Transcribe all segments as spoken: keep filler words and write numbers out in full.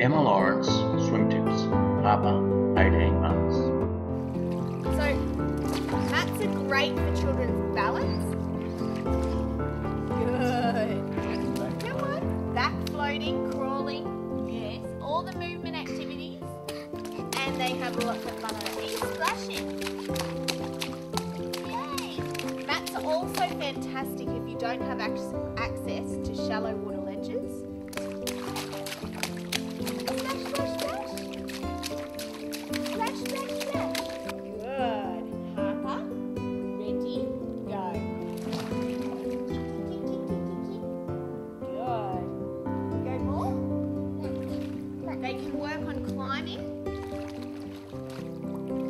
Emma Lawrence swim tips, Harper, eighteen months. So, maths are great for children's balance. Good. Look at one. Back floating, crawling, yes, all the movement activities. And they have lots of fun on it. Splashing. Yay. Maths are also fantastic if you don't have access to shallow water ledges. They can work on climbing.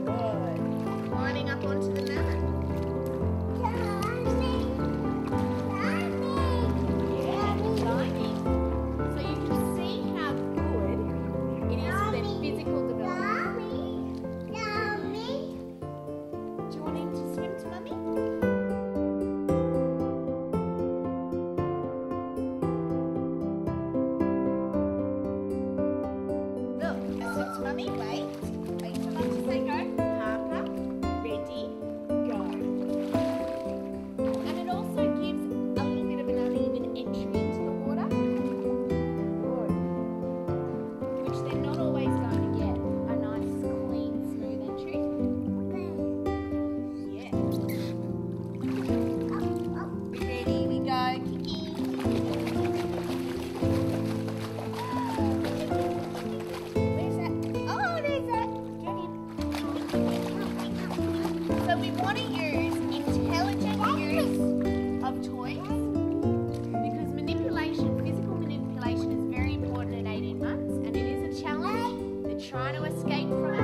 Good. Climbing up onto the mountain. Climbing. Climbing. Yeah, climbing. So you can see how good it is for their physical development. Mommy. Mommy. Do you want him to swim to Mummy? Mummy, wait. Wait for them to say go. Harper, ready, go. And it also gives a little bit of an uneven entry into the water. Good. Which they're not always going to get a nice, clean, smooth entry. Yeah. Up, up. Ready, we go. Kiki. We want to use intelligent use of toys because manipulation, physical manipulation is very important at eighteen months and it is a challenge. They're trying to escape from it.